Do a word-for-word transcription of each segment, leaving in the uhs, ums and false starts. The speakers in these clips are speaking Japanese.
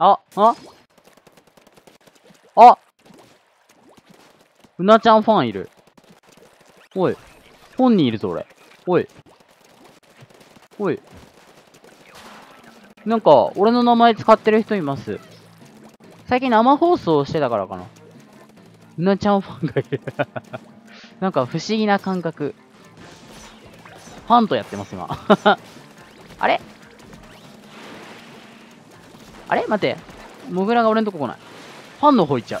あ、ああうなちゃんファンいる。おい。本人いるぞ、俺。おい。おい。なんか、俺の名前使ってる人います。最近生放送してたからかな。うなちゃんファンがいる。なんか不思議な感覚。ファンとやってます、今。あれあれ待って。モグラが俺んとこ来ない。ファンの方行っちゃう。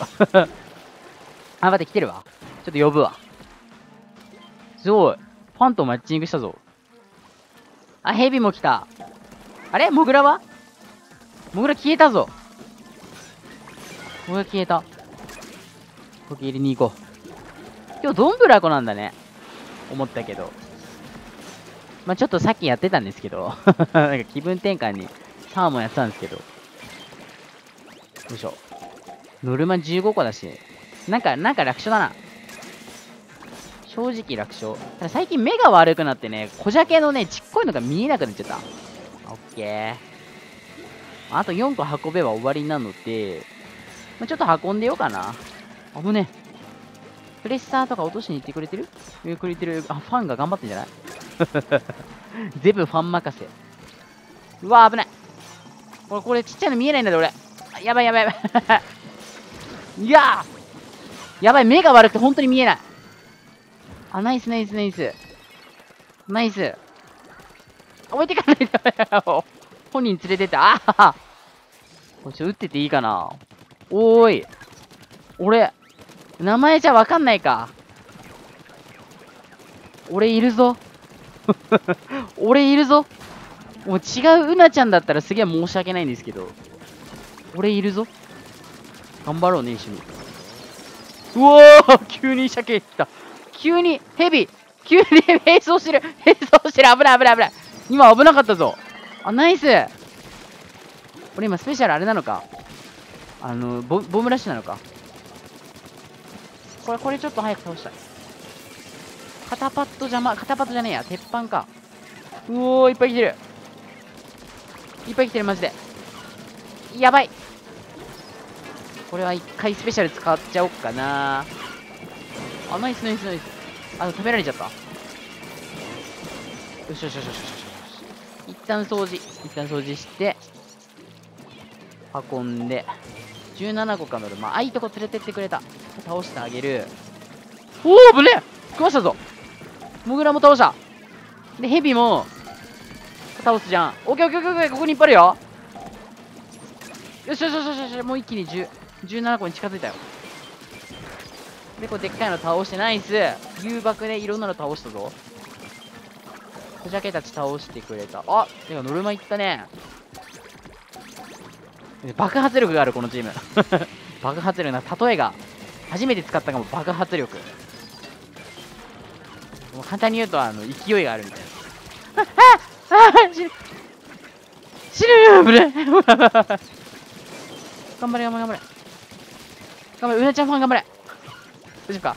あ、待って、来てるわ。ちょっと呼ぶわ。すごい。ファンとマッチングしたぞ。あ、ヘビも来た。あれモグラはモグラ消えたぞ。モグラ消えた。こけ入れに行こう。今日どんぶらこなんだね。思ったけど。まあ、ちょっとさっきやってたんですけど。なんか気分転換にサーモンやってたんですけど。よいしょ。ノルマじゅうごこだし。なんか、なんか楽勝だな。正直楽勝。ただ最近目が悪くなってね、小鮭のね、ちっこいのが見えなくなっちゃった。オッケー。あとよんこ運べば終わりなので、まあ、ちょっと運んでようかな。危ねえ。プレッシャーとか落としに行ってくれてるくれてる。あ、ファンが頑張ってんじゃない？全部ファン任せ。うわ、危ない。これ、これちっちゃいの見えないんだよ、俺。やばいやばいやばい。いやーやばい、目が悪くて本当に見えない。あ、ナイスナイスナイス。ナイス。あ、置いてかないと。本人連れてった。ああこれちょっと撃ってていいかな。おーい。俺、名前じゃわかんないか。俺いるぞ。俺いるぞ。もう違ううなちゃんだったらすげえ申し訳ないんですけど。俺いるぞ。頑張ろうね、一緒に。うおー急に鮭いった。急にヘビ急に並走してる並走してる危ない危ない危ない今危なかったぞ。あ、ナイス俺今スペシャルあれなのかあの、ボ、ボムラッシュなのかこれ、これちょっと早く倒したい。肩パッド邪魔、肩パッドじゃねえや。鉄板か。うおーいっぱい来てる。いっぱい来てる、マジで。やばいこれは一回スペシャル使っちゃおっかな。あ、ナイスナイスナイス。あ、食べられちゃった。よしよしよしよしよし。一旦掃除。一旦掃除して、運んで。じゅうななこかのる。まあ、あいいとこ連れてってくれた。倒してあげる。おー、ぶねえ食わしたぞ。モグラも倒した。で、ヘビも、倒すじゃん。オッケーオッケーオッケー、ここに引っ張るよ。よしよしよしよし、もう一気にじゅう、じゅうななこに近づいたよ。で、こうでっかいの倒して、ナイス誘爆でいろんなの倒したぞ。小鮭たち倒してくれた。あ、てかノルマいったね。爆発力がある、このチーム。爆発力な、例えが。初めて使ったかも、爆発力。もう簡単に言うと、あの、勢いがあるみたいな。あああ死ぬ死ぬぶれ頑張れ頑張れ頑張れ頑張れうなちゃんファン頑張れ大丈夫か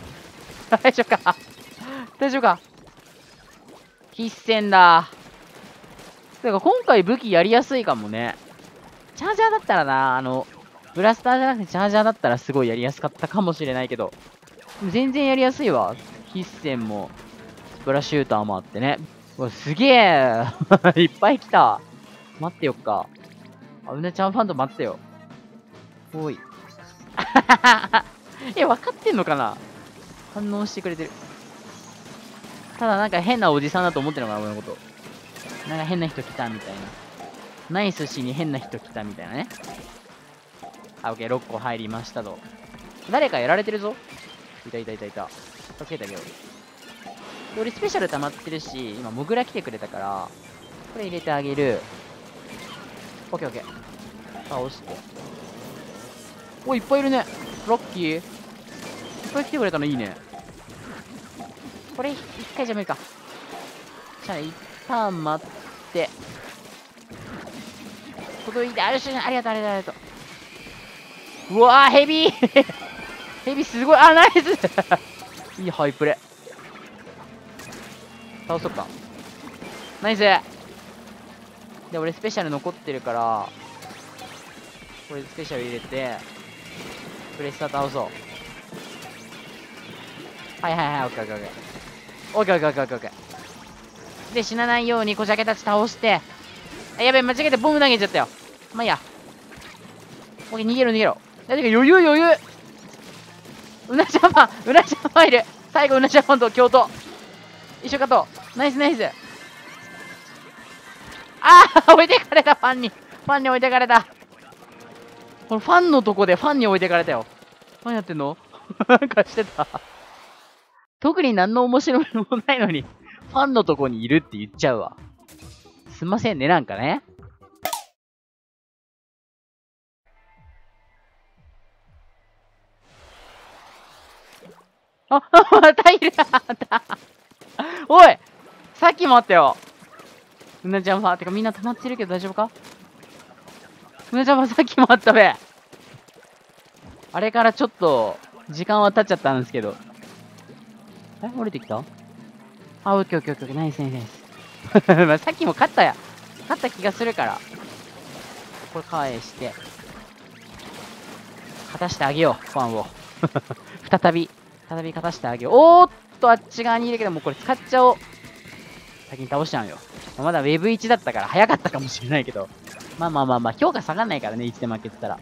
大丈夫か大丈夫か必戦だ。てか今回武器やりやすいかもね。チャージャーだったらな、あの、ブラスターじゃなくてチャージャーだったらすごいやりやすかったかもしれないけど、全然やりやすいわ。必戦も、ブラシューターもあってね。うわ、すげえいっぱい来た。待ってよっか。あ、うなちゃんファンと待ってよ。おい。え、分かってんのかな？反応してくれてる。ただなんか変なおじさんだと思ってるのかな、俺のこと。なんか変な人来たみたいな。ナイスしに変な人来たみたいなね。あ、オッケー、ろっこ入りましたと。誰かやられてるぞ。いたいたいたいた。助けてあげよう。俺スペシャル溜まってるし、今モグラ来てくれたから、これ入れてあげる。オッケーオッケー。倒して。お、いっぱいいるね。ロッキーこれ来てくれたのいいね。これ一回じゃ無理か。じゃあ一旦待って届いて、ありがとうありがとうありがとう。うわーヘビーヘビーすごい、あナイスいいハイプレ倒そうか。ナイスで、俺スペシャル残ってるからこれスペシャル入れてプレッシャー倒そう。はいはいはい、オッケーオッケーオッケーオッケーオッケーオッケーで、死なないようにこじゃけたち倒して、やべえ間違えてボム投げちゃったよ。まあいいや、オッケー逃げろ逃げろ。大丈夫か、余裕余裕。うなちゃんパンうなちゃんパンいる。最後うなちゃんパンと共闘一緒かと。ナイスナイス。ああ置いてかれた、ファンにファンに置いてかれた。このファンのとこでファンに置いてかれたよ。何やってんのなんかしてた特に何の面白みもないのにファンのとこにいるって言っちゃうわ。すんませんね、なんかね。あっまたいるおいさっきもあったようなちゃんは。てかみんな溜まってるけど大丈夫か。うなちゃんはさっきもあったべ。あれからちょっと時間は経っちゃったんですけど。え降りてきた。あオッケーオッケーオッケーオッケー、ナイスナイスナイスまあさっきも勝ったや勝った気がするから、これ返して勝たしてあげようファンを再び再び勝たしてあげよう。おーっとあっち側にいるけどもうこれ使っちゃおう。先に倒しちゃうよ。まだ ウェブワン だったから早かったかもしれないけど、まあまあまあまあ評価下がんないからね。いちで負けてたら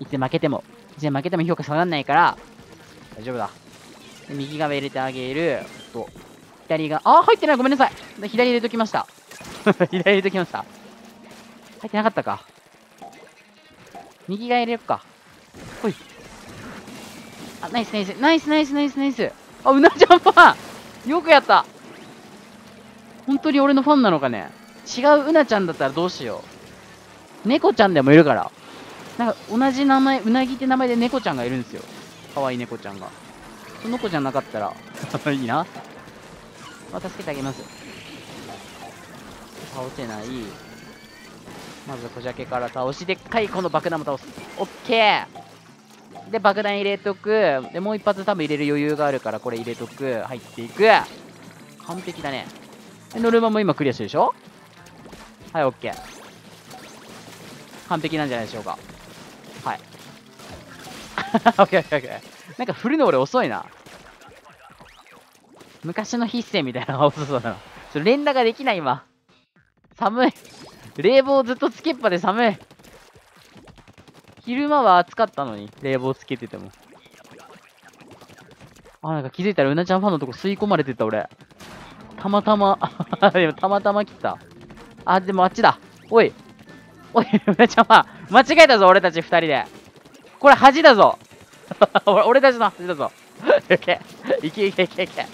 いちで負けてもいちで負けても評価下がんないから大丈夫だ。で右側入れてあげると左が、あー入ってない、ごめんなさい。左入れときました左入れときました。入ってなかったか。右側入れよっか。ほい。あナイスナイスナイスナイスナイスナイス。あうなちゃんパンよくやった。本当に俺のファンなのかね。違ううなちゃんだったらどうしよう。猫ちゃんでもいるから、なんか同じ名前うなぎって名前で猫ちゃんがいるんですよ。かわいい猫ちゃんが。その子じゃなかったらいいな。まあ、助けてあげます。倒せない。まずこじゃけから倒し、でっかいこの爆弾も倒す。オッケーで爆弾入れとく。でもう一発多分入れる余裕があるからこれ入れとく。入っていく。完璧だね。でノルマも今クリアしてるでしょ。はいオッケー、完璧なんじゃないでしょうか。はいオッケーオッケーオッケー。なんか振るの俺遅いな。昔の筆戦みたいなのが遅そうだな。それ連打ができない今。寒い。冷房ずっとつけっぱで寒い。昼間は暑かったのに、冷房つけてても。あ、なんか気づいたらうなちゃんファンのとこ吸い込まれてた俺。たまたま、でもたまたま来た。あ、でもあっちだ。おい。おい、うなちゃんファン。間違えたぞ、俺たち二人で。これ恥だぞ。俺たちの恥だぞ。いけ、いけいけいけいけ。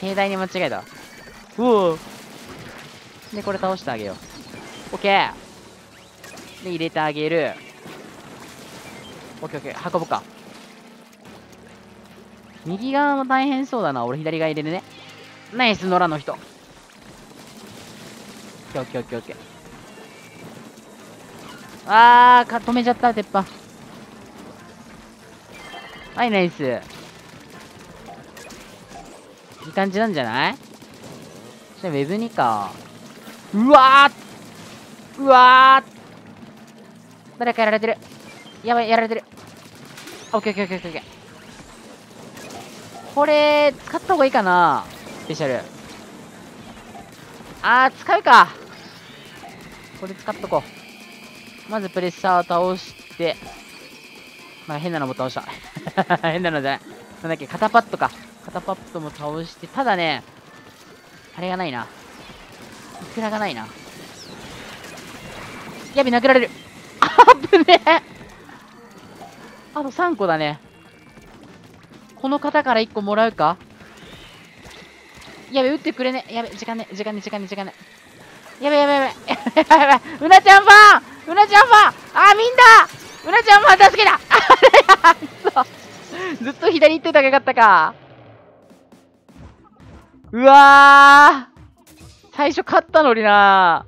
盛大に間違えた。うおで、これ倒してあげよう。オッケーで、入れてあげる。オッケーオッケー、運ぶか。右側も大変そうだな。俺左側入れるね。ナイス、野良の人。オッケーオッケーオッケーオッケー。あーか、止めちゃった、鉄板。はい、ナイス。いい感じなんじゃない？それ ウェブツー か。うわーうわー誰かやられてる。やばい、やられてる。オッケーオッケーオッケーオッケー。これ、使った方がいいかなスペシャル。あー、使うか。これ使っとこう。まずプレッシャーを倒して。まあ、変なのも倒した。変なのじゃない。なんだっけ、肩パッドか。肩パッドも倒して、ただね、あれがないな。いくらがないな。やべ、殴られる。あぶねえ。あとさんこだね。この方からいっこもらうか。やべ、打ってくれね。やべ、時間ね、時間ね、時間ね、時間ね。やべ、やべ、やべ。やべ、やべ。うなちゃんファンうなちゃんファンあ、みんなうなちゃんファン助けだあずっと左行ってたらよかったか。うわー、最初勝ったのにな。